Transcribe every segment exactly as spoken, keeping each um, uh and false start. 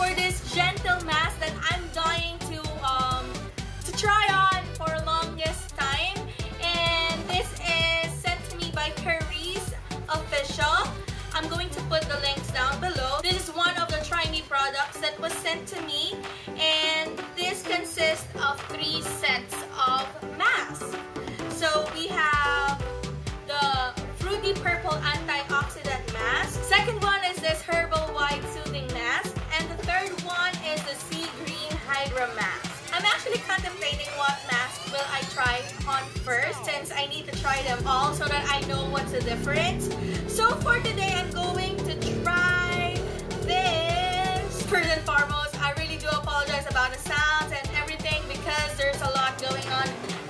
for this Gentle Mask that I'm dying to um to try on for longest time. And this is sent to me by Curry's Official. I'm going to put the links down below. This is one of the Try Me products that was sent to me, and this consists of three sets of masks. So we have the Fruity Purple Antioxidant Mask. Second one is this Herbal White Soothing Mask. And the third one is the Sea Green Hydra Mask. I'm actually contemplating what mask will I try on first, since I need to try them all so that I know what's the difference. So for today, I'm going to try this. First and foremost, I really do apologize about the sounds and everything because there's a lot going on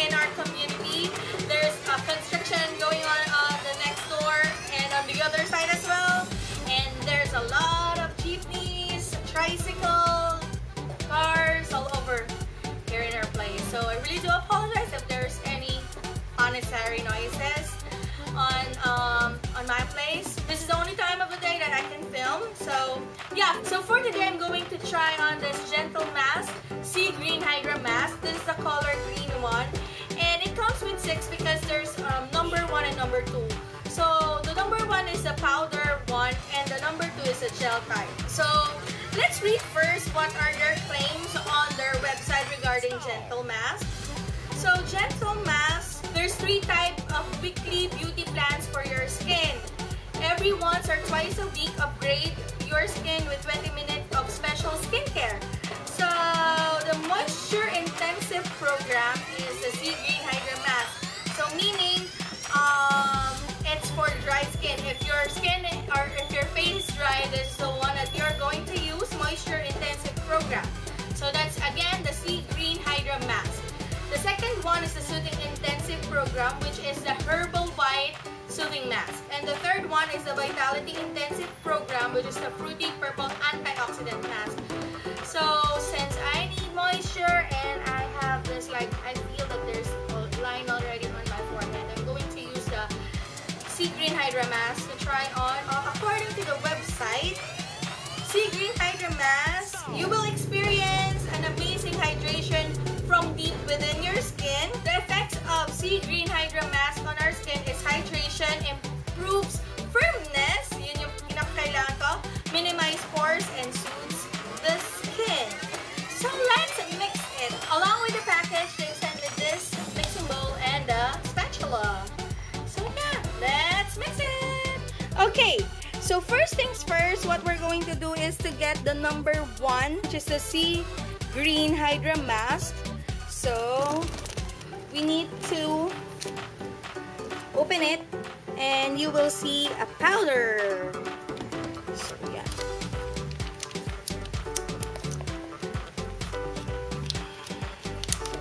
in our community. There's a construction going on on the next door and on the other side as well. And there's a lot of jeepneys, tricycles, cars all over here in our place. So I really do apologize if there's any unnecessary noises on um, on my place. This is the only time of the day that I can film. So yeah, so for today I'm going to try on this Gentle Mask, Sea Green Hydra Mask. This is the color green one, and it comes with six because there's um, number one and number two. So the number one is the powder one, and the number two is the gel type. So let's read first what are their claims on their website regarding Gentle Mask. So Gentle Mask, there's three types of weekly beauty plans for your skin. Every once or twice a week, upgrade your skin with twenty minutes of special skincare. So the moisture intensive program is the Sea Green Hydra Mask. So meaning um, it's for dry skin. If your skin or if your face is dry, this is the one that you're going to use. Moisture intensive program. So that's again the Sea Green Hydra Mask. The second one is the Soothing Intensive program, which is the Herbal White Soothing Mask. And the third one is the Vitality Intensive program, which is the Fruity Purple Antioxidant Mask. So since I need moisture and I have this, like, I feel that there's a line already on my forehead, I'm going to use the Sea Green Hydra Mask to try on. Uh, according to the website, Sea Green Hydra Mask, you will experience an amazing hydration from deep within your skin. The effects of Sea Green Hydra Mask on our skin is hydration, improves firmness, yun yung pinakailangan ko, minimize pores, and soothes the skin. So let's mix it. Along with the package, they sent me this mixing bowl and a spatula. So yeah, let's mix it. Okay. So first things first, what we're going to do is to get the number one, which is the Sea Green Hydra Mask. So we need to open it and you will see a powder. So yeah.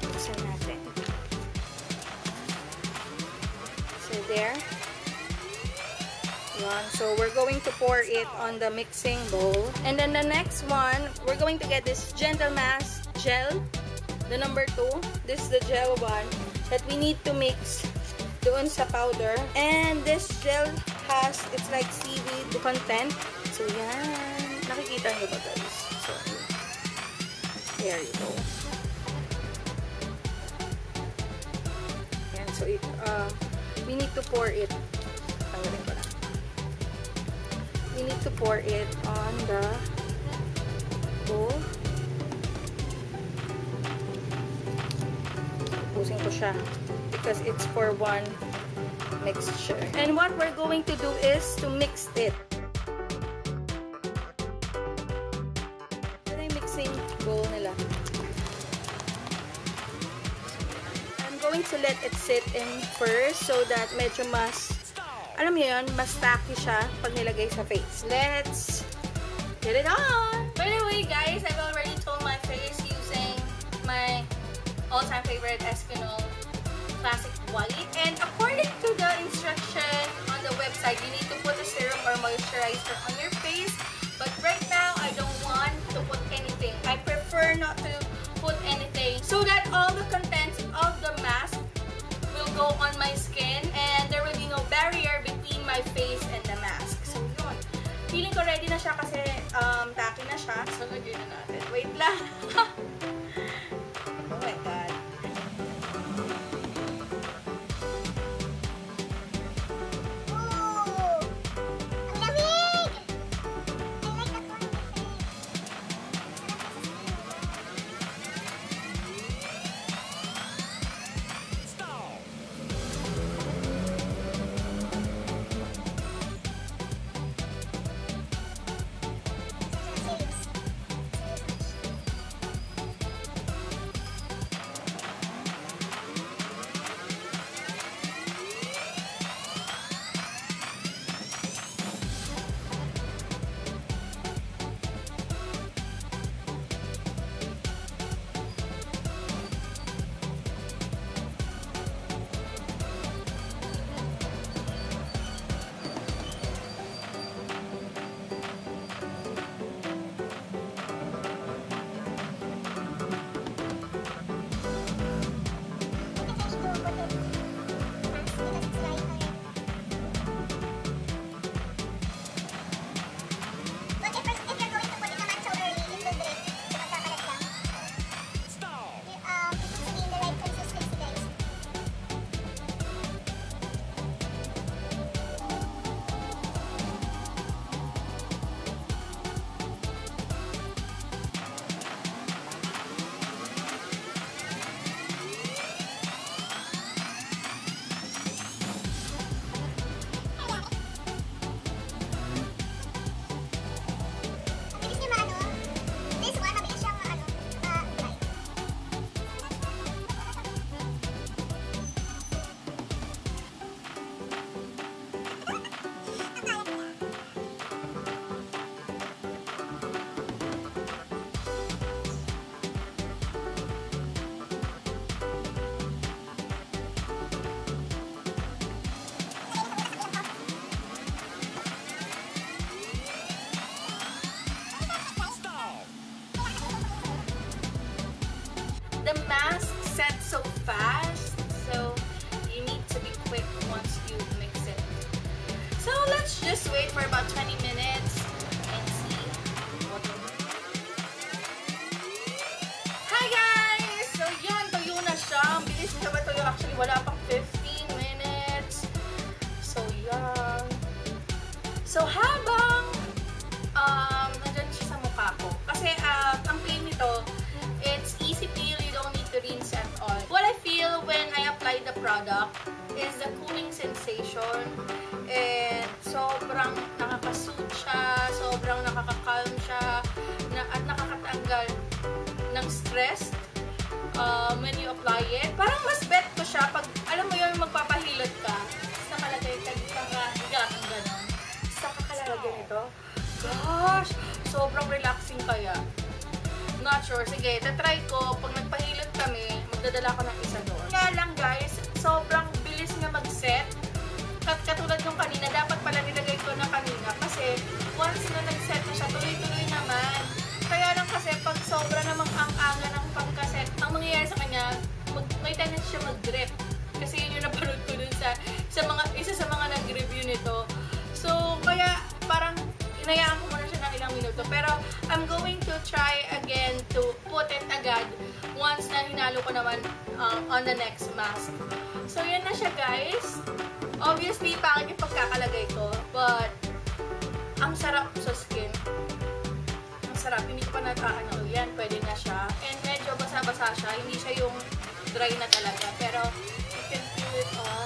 Buksan natin. So there. So we're going to pour it on the mixing bowl. And then the next one, we're going to get this Gentle Mask gel, the number two. This is the gel one that we need to mix doon sa powder. And this gel has, it's like seaweed content. So yan. Nakikita nyo ba guys? So, there you go. Yan, so it, uh, we need to pour it. Tanggalin ko lang. We need to pour it on the bowl. Pusing ko siya because it's for one mixture. And what we're going to do is to mix it. Ano yung mixing bowl nila? I'm going to let it sit in first so that medyo mas, alam niyo yun, mas tacky siya pag nilagay sa face. Let's get it on! By the way, guys, I've already toned my face using my all-time favorite Eskinol Classic White. And according to the instruction on the website, you need to put a serum or moisturizer on your face. But right now, I don't want to put anything. I prefer not to put anything so that all the contents of the mask will go on my skin and there will be no barrier between my face and the mask. So yun. Feeling ko ready na siya kasi um, tacky na siya. siya. So, lagyan na natin. Wait lang. Oh my God. Oh! Ang lamig! I like the coffee. Stop! The mask sets so fast, so you need to be quick once you mix it. So let's just wait for about twenty minutes and see what will happen. Hi guys! So yun, tuyo na siya. Ang bilis siya ba tuyo? Actually, wala pang fifteen minutes. So yun. So habang um, nandyan siya sa mukha ko. Kasi uh, ang peel nito, it's easy peel. Rinse at all. What I feel when I apply the product is the cooling sensation, and sobrang nakaka-soothe siya, sobrang nakaka-calm siya, at nakakatanggal ng stress um, when you apply it. Parang mas bet ko siya pag, alam mo yun, magpapahilot ka, sa kalagay ka, higa kang gano'n. Sa kakalagay nito, gosh, sobrang relaxing kaya. Not sure. Sige, tatry ko. Pag nagpahilot kami, magdadala ko ng isa doon. Kaya lang guys, sobrang bilis nga mag-set. Kat katulad nung kanina, dapat pala nilagay ko na kanina. Kasi once na nag-set na siya, tuloy-tuloy naman. Kaya lang kasi pag sobra namang ang-anga ng pagkaset, ang mangyayari sa kanya, mag may tendency siya mag-drip. Kasi yun yung napanood ko dun sa, sa mga, isa sa mga nag-review nito. So, kaya parang inayaan ko muna siya ng ilang minuto. Pero, I'm going to try again to put it agad once na hinalo ko naman um, on the next mask. So, yun na siya, guys. Obviously, pangit yung pagkakalagay ko. But, ang sarap sa skin. Ang sarap. Hindi ko pa nataano. Yan, pwede na siya. And medyo basa-basa siya. Hindi siya yung dry na talaga. Pero, you can feel it all.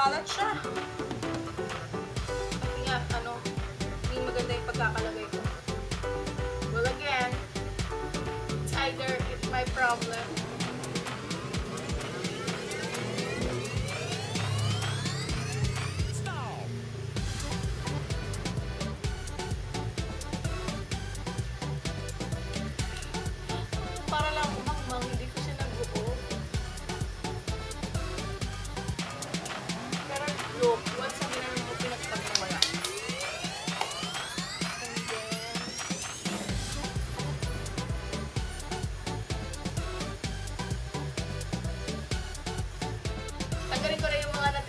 Kalat siya. Kasi nga, ano, hindi maganda yung pagkakalagay ko. Well, again, it's either it's my problem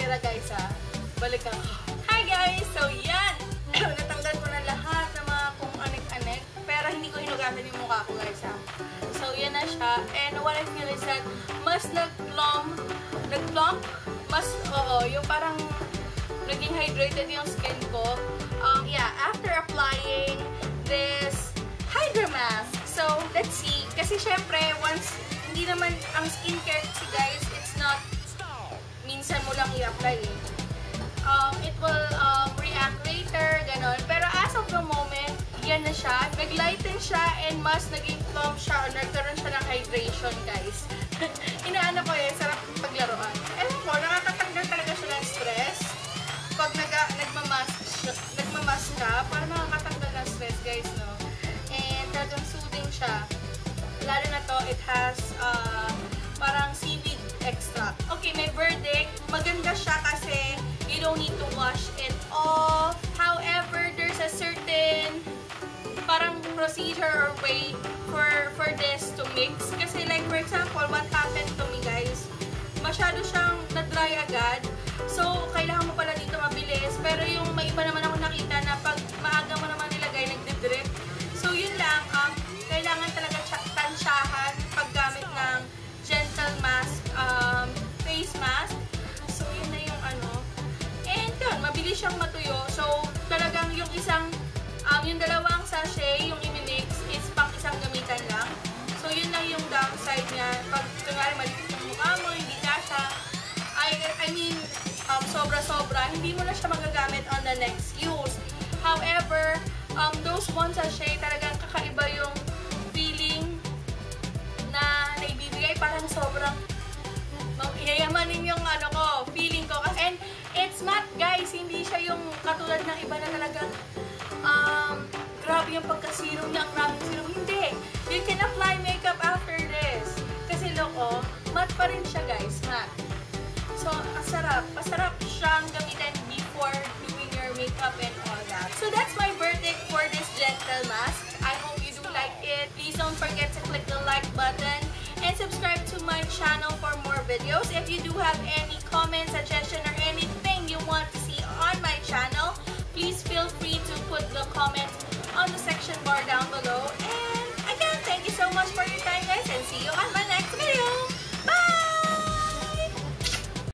natira guys ha. Balik ako. Hi guys! So yan! Natanggal ko na lahat ng mga kung anek-anek. Pero hindi ko hinugasan yung mukha ko guys ha. So yan na siya. And what I feel is that mas nag-plump, nag-plump, mas oo, yung parang naging hydrated yung skin ko. Um, yeah, after applying this Hydra Mask. So, let's see. Kasi syempre, once, hindi naman, ang skincare kasi guys, it's not, minsan mo lang i-apply eh. Um, it will um, react later, ganon. Pero as of the moment, yan na siya. Nag-lighten siya and mas naging plump siya or nagkaroon siya ng hydration guys. Inaano ko eh, sarap paglaruan. Ewan ko, nakakatanggal talaga siya ng stress. Pag nagmamask siya, nagmamask ka, para nakakatanggal ng stress guys, no? And talagang soothing siya. Lalo na to, it has uh, parang seaweed extract. Okay, my verdict, maganda siya kasi you don't need to wash it off. However, there's a certain parang procedure or way for, for this to mix. Kasi like for example, what happened to me guys, masyado siyang na-dry agad. So, kailangan mo pala dito mabilis. Pero yung may iba naman ako nakita na pag maaga mo naman nilagay, nagdi-drip. So, yun lang. Um, kailangan talaga tansyahan paggamit ng Gentlemask um, face mask. So, yun na yung ano. And yun, mabilis siyang matuyo. So, talagang yung isang, um, yung dalawang sachet, yung imimix, is pang isang gamitan lang. So, yun lang yung downside niya. Pag tunari, maliit yung mukha mo, hindi kasha. I, I mean, sobra-sobra, um, hindi mo na siya magagamit on the next use. However, um, those one sachet, talagang kakaiba yung feeling na naibibigay. Parang sobrang inayamanin yung ano ko, feeling ko. And it's matte guys, hindi siya yung katulad ng iba na talagang um, grabe yung pagkasirum niya, ang maraming sirum. Hindi. You can apply makeup after this. Kasi loko, matte pa rin siya guys, matte. So, asarap. Asarap siyang gamitin before doing your makeup and all that. So, that's my verdict for this Gentle Mask. I hope you do like it. Please don't forget to click the like button and subscribe to my channel for more videos. If you do have any comment, suggestion, or anything you want to see on my channel, please feel free to put the comment on the section bar down below.